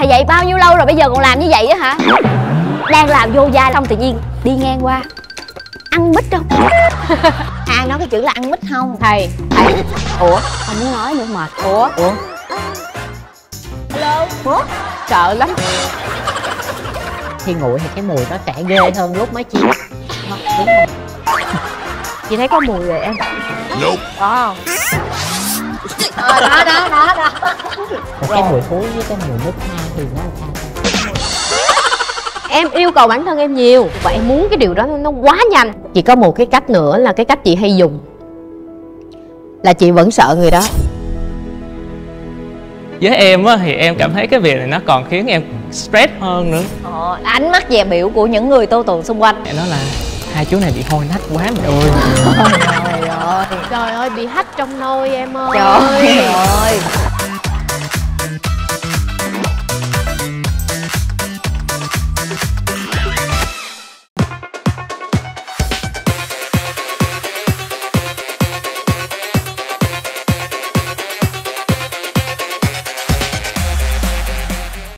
Thầy dạy bao nhiêu lâu rồi bây giờ còn làm như vậy á hả? Đang làm vô gia xong tự nhiên đi ngang qua ăn mít không? Ai nói cái chữ là ăn mít không? Thầy ủa? Không muốn nói nữa mệt. Ủa? Hello? Ủa? Sợ lắm. Khi nguội thì cái mùi nó sẽ ghê hơn lúc mới chiên. Đúng rồi. Chị thấy có mùi rồi em. Nope. Wow. Đó. Cái mùi thối với cái mùi nước hoa thì nó sao? Em yêu cầu bản thân em nhiều và em muốn cái điều đó nó quá nhanh. Chị có một cái cách nữa là cái cách chị hay dùng là chị vẫn sợ người đó. Với em á, thì em cảm thấy cái việc này nó còn khiến em stress hơn nữa. Ánh mắt dè biểu của những người tô tường xung quanh. Em nói là hai chú này bị hôi nách quá mẹ ơi. Trời ơi, bị hách trong nôi em ơi. Trời ơi.